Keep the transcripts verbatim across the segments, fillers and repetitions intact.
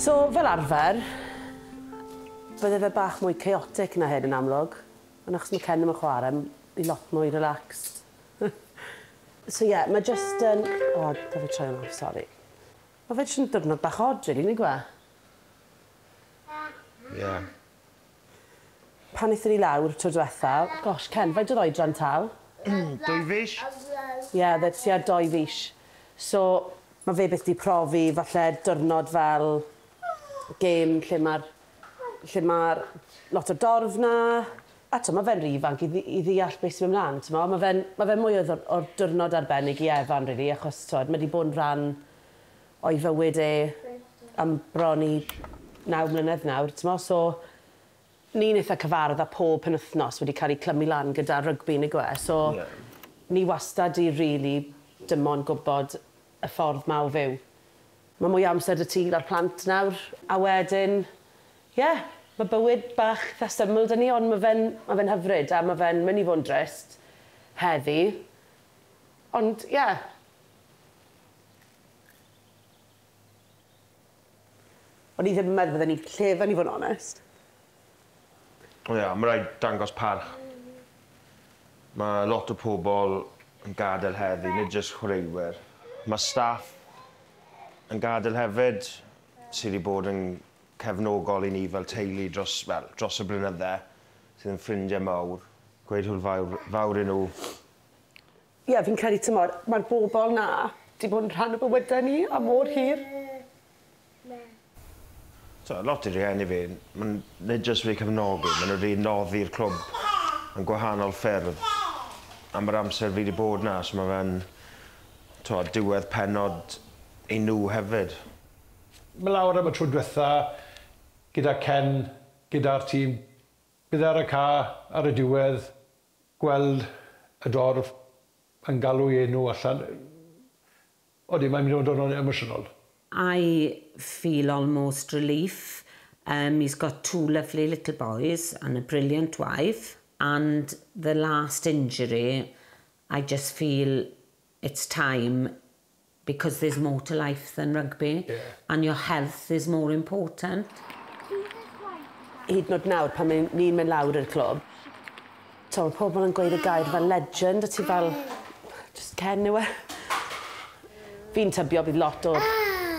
So, fel arfer, bydde fe bach mwy chaotic na hyn yn amlwg, ond achos mae Ken yn chwarae, i lot mwy relaxed. So, ie, yeah, mae just yn... O, da fi troi hwn off, sori. Mae fe jyst yn diwrnod bach od, rili, neu gwe? Ie. Pan eithon ni lawr tro diwethaf, gosh, Ken, faint oedd oedran tal? Dwy fish. Ie, dda ti ar dwy fish. So, mae fe beth di profi, falle diwrnod fel... gêm lle mae'r ma lot o dorf na. A to, mae fe'n rhy ifanc i, i ddeall beth sy'n mynd mlaen. Mae fe'n ma fe mwy o'r, or diwrnod arbennig i Efan, really, achos to, mae wedi bod yn rhan o'i fywyd e am bron i naw mlynedd nawr. So, ni'n eitha cyfardd a pob penwthnos wedi cael ei clymu lan gyda rygbi yn y gwe. So, yeah. Ni wastad i rili dim ond gwybod y ffordd maw fyw. Mae mwy amser dy ti ar plant nawr, a wedyn, ie, yeah, mae bywyd bach dda syml dyn ni, ond mae fe'n ma fe hyfryd, a mae fe'n mynd i fod yn drist heddi. Ond, ie. Yeah. Ond i ddim yn meddwl fydden ni lle fe'n i fod yn onest. O ie, yeah, mae rhaid dangos parch. Mae lot o pobl yn gadael heddi, nid jyst chwaraewyr. Mae staff yn gadael hefyd sydd wedi bod yn cefnogol i ni fel teulu dros, well, dros y blynydde, sydd yn ffrindiau mawr. Gweud hwyl fawr, fawr i nhw. Ie, yeah, fi'n credu tymor, mae'r bobl na wedi bod yn rhan o bywydau ni a mor hir. So, lot i'r rhieni fi, mae'n nid jyst wedi cefnogi, maen nhw wedi noddi'r clwb yn gwahanol ffyrdd. A mae'r amser fi wedi bod na, so mae fe'n diwedd penod i nhw hefyd. Mae lawr am y tro diwetha gyda Ken, gyda'r tîm, bydd ar y car ar y diwedd, gweld y dorf yn galw ei enw allan. Odi, mae'n mynd o'n emosiynol. I feel almost relief. Um, he's got two lovely little boys and a brilliant wife. And the last injury, I just feel it's time, because there's more to life than rugby, yeah. And your health is more important. Hyd yn oed nawr, pan ni'n mynd lawr i'r clwb, mae pobl yn gweud y gair fel legend, a ti fel, just Ken yw e. Fi'n tybio bydd lot o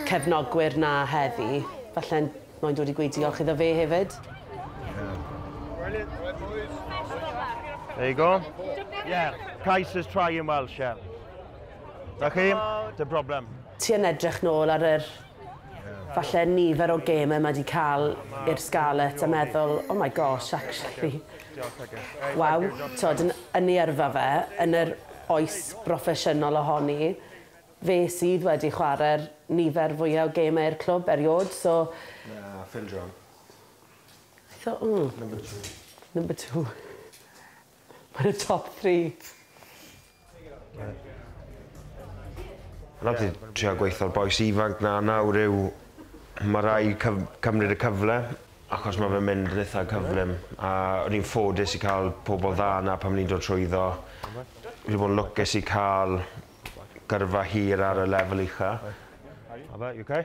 cefnogwyr na heddi, falle'n moyn dod i gweud diolch iddo fe hefyd. There you go. Yeah, Kais is trying well, Shell. Da chi, dy broblem. Ti yn edrych nôl ar yr... falle nifer o gemau mae wedi cael i'r Scarlett a meddwl, oh my gosh, actually. Waw, tod, yn ei yrfa fe, yn yr oes broffesiynol ohoni, fe sydd wedi chwarae'r nifer fwyaf o gemau i'r clwb eriod, so... Na, Phil John. I thought, mm. Number two. Number two. Mae'n y top three. Yna ti trio gweithio'r boes ifanc na nawr yw, mae rai cymryd y cyfle, achos mae fe'n mynd yn eitha cyflym. A o'n i'n ffodus i cael pobl dda na pan ni'n dod trwyddo. Fi wedi bod yn lwcus i cael gyrfa hir ar y lefel ucha. Abba, you okay?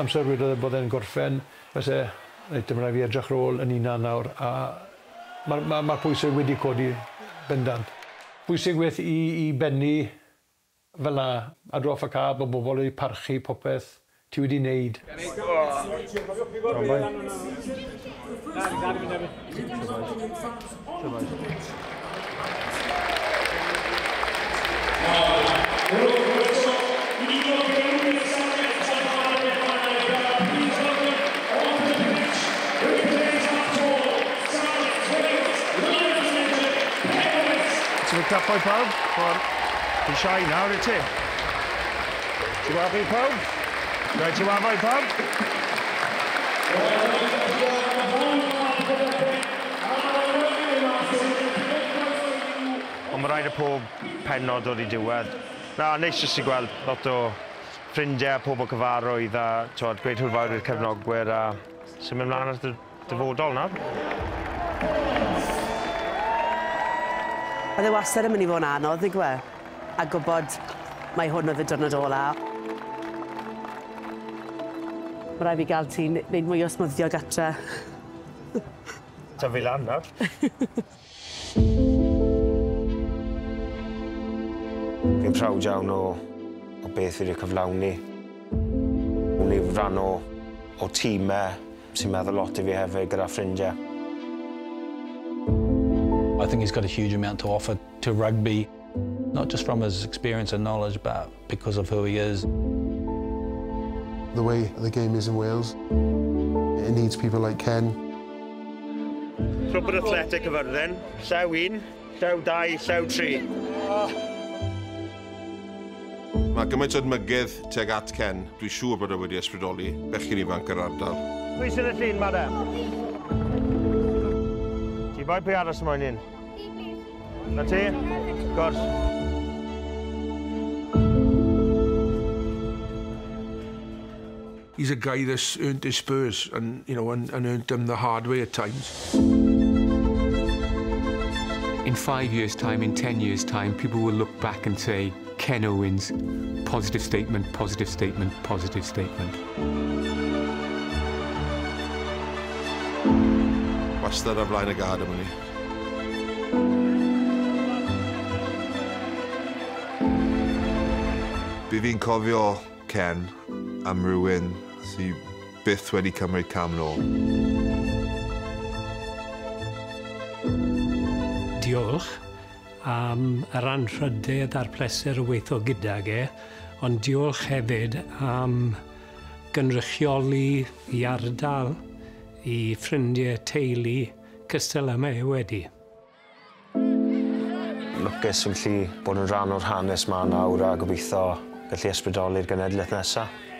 Amser wedodd bod e'n gorffen, felly, dyma rai fi edrych rôl yn unan nawr, a mae'r pwysau wedi codi bendant. Pwysau gwaith i bennu fel na, a droff y car, bod bobl wedi parchu popeth ti wedi wneud. Ti'n capo i pawb? Ti'n siai nawr i ti. Ti'n wafo i pawb? Rhaid ti'n wafo i pawb? Ond mae rhaid y pob penod o'r i diwedd. Na, neis jyst i gweld lot o ffrindiau a pobl cyfarwydd a tywed, gweud hwyl fawr i'r cefnogwyr a symud ymlaen at y dyfodol nawr. Oedd e wastad yn mynd i fod yn anodd, nid yw e? A gwybod mai hwn oedd y diwrnod ola. Mae rhaid fi gael ti'n gwneud mwy o smwddio gatre. Ta fi lan nawr. Fi'n prawd iawn o beth fi wedi cyflawni. O'n i rhan o tîmau sy'n meddwl lot I fi hefyd gyda ffrindiau. I think he's got a huge amount to offer to rugby, not just from his experience and knowledge, but because of who he is. The way the game is in Wales, it needs people like Ken. Clwb yr Athletic Cyfyrddin, llew un, llew dau, llew tri. Mae gymaint o ymygydd tuag at Ken. Dwi'n siŵr bod e wedi ysbrydoli bechgyn ifanc yr ardal. Pwy sy'n y llun, madam? Ti bai pwy aros ymlaen un? Na ti? Gwrs. He's a guy that's earned his spurs and, you know, and, and earned them the hard way at times. In five years' time, in ten years' time, people will look back and say, Ken Owens, positive statement, positive statement, positive statement. What's that of line of garden, money? Bivin cofio Ken am rywun sy'n byth wedi cymryd cam nôl. Diolch am yr anrhydedd a'r pleser o weithio gydag e, ond diolch hefyd am gynrychioli I ardal, I ffrindiau teulu, cystal yma e wedi. Lwcus yn lli bod yn rhan o'r hanes ma nawr a gobeithio gallu ysbrydoli'r genedlaeth nesaf.